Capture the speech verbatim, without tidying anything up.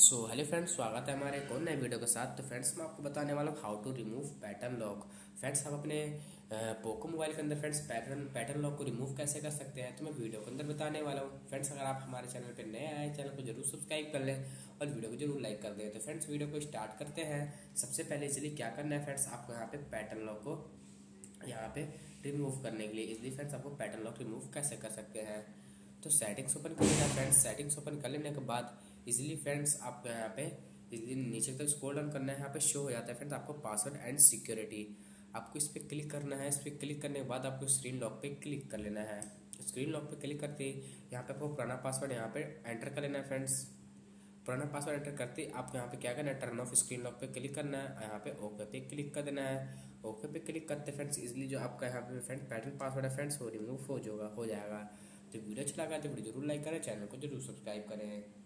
So hello friends, स्वागत है हमारे एक और नए वीडियो के साथ। तो फ्रेंड्स मैं आपको बताने वाला हूँ how to remove pattern lock. Friends हम अपने पोको मोबाइल के अंदर फ्रेंड्स पैटर्न पैटर्न लॉक को रिमूव कैसे कर सकते हैं तो मैं वीडियो के अंदर बताने वाला हूँ। फ्रेंड्स अगर आप हमारे चैनल पर नए आए, चैनल को जरूर सब्सक्राइब कर लें और वीडियो को जरूर लाइक कर दें। तो फ्रेंड्स वीडियो को स्टार्ट करते हैं। सबसे पहले इसलिए क्या करना है फ्रेंड्स, आपको यहाँ पर पैटर्न लॉक को यहाँ पर रिमूव करने के लिए, इसलिए फ्रेंड्स आपको पैटर्न लॉक रिमूव कैसे कर सकते हैं तो सेटिंग्स ओपन कर लेना। फ्रेंड्स सेटिंग्स ओपन कर लेने के बाद इजिली फ्रेंड्स आपको यहाँ पे इजिली नीचे तक स्क्रॉल डाउन करना है। यहाँ पे शो हो जाता है फ्रेंड्स आपको पासवर्ड एंड सिक्योरिटी, आपको इस पर क्लिक करना है। इस पर क्लिक करने के बाद आपको स्क्रीन लॉक पे क्लिक कर लेना है। स्क्रीन लॉक पे क्लिक करते ही यहाँ पे आपको पुराना पासवर्ड यहाँ पे एंटर कर लेना है। फ्रेंड्स पुराना पासवर्ड एंटर करते आपको यहाँ पे क्या करना है, टर्न ऑफ स्क्रीन लॉक पे क्लिक करना है। यहाँ पे ओके पे क्लिक कर देना है। ओके पे क्लिक करते फ्रेंड्स इजिली जो आपका यहाँ पे फ्रेंड पैटर्न पासवर्ड है फ्रेंड्स वो रिमूव हो जाएगा हो जाएगा। तो वीडियो अच्छा लगा तो वीडियो जरूर लाइक करें, चैनल को जरूर सब्सक्राइब करें।